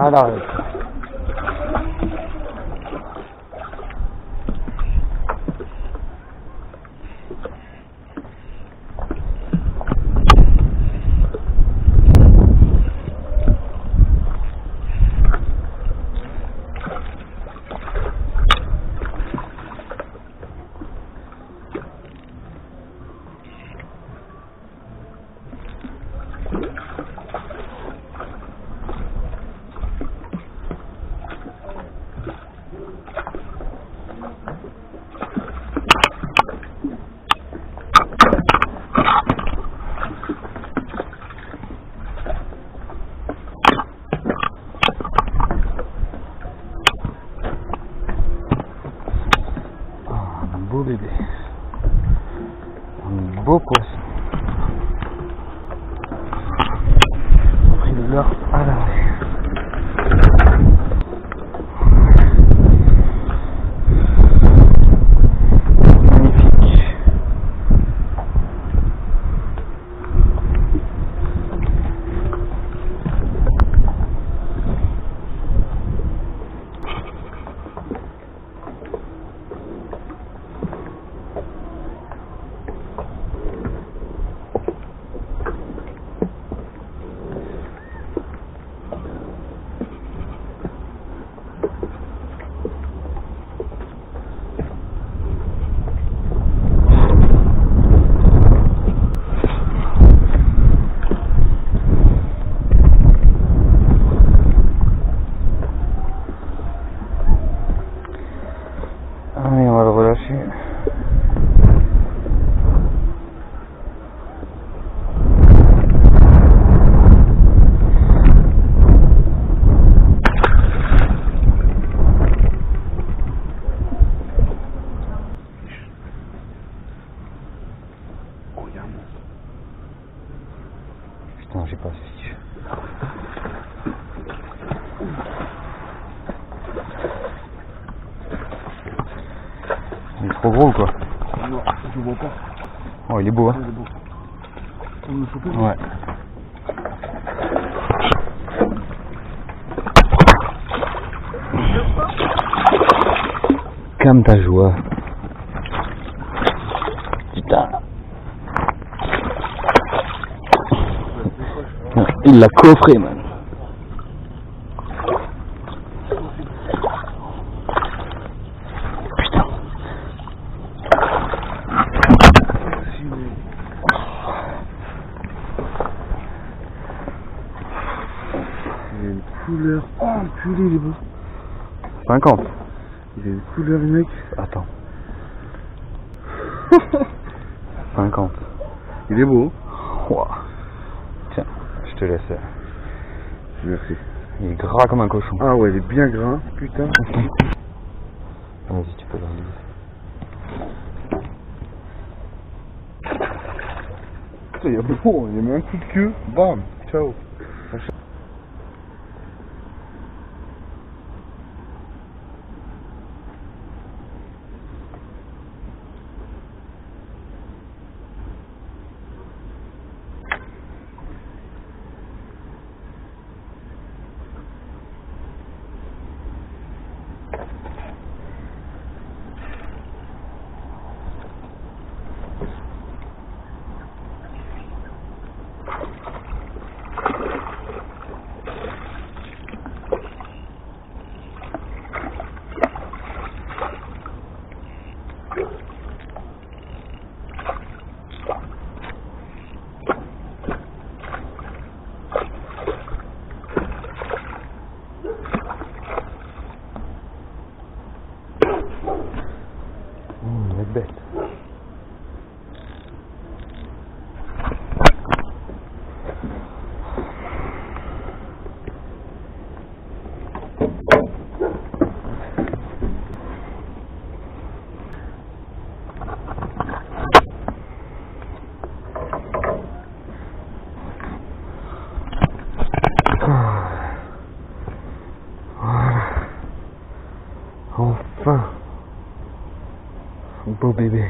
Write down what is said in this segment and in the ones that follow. Продолжим. Волка. Ой, либо. Ой. Comme ta joie. Putain. Il l'a coffré, man. Il est beau. 50. Il a une couleur, mec. Attends. 50. Il est beau. Wow. Tiens, je te laisse. Merci. Il est gras comme un cochon. Ah ouais, il est bien gras. Putain. Vas-y, tu peux l'enlever. Putain, il est beau. Il a mis un coup de queue. Bam. Ciao. Beau bébé.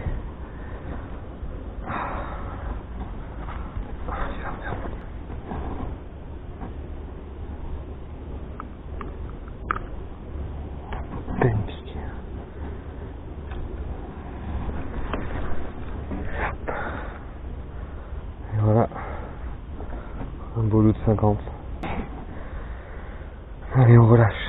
On boulot de 50. Allez, on relâche.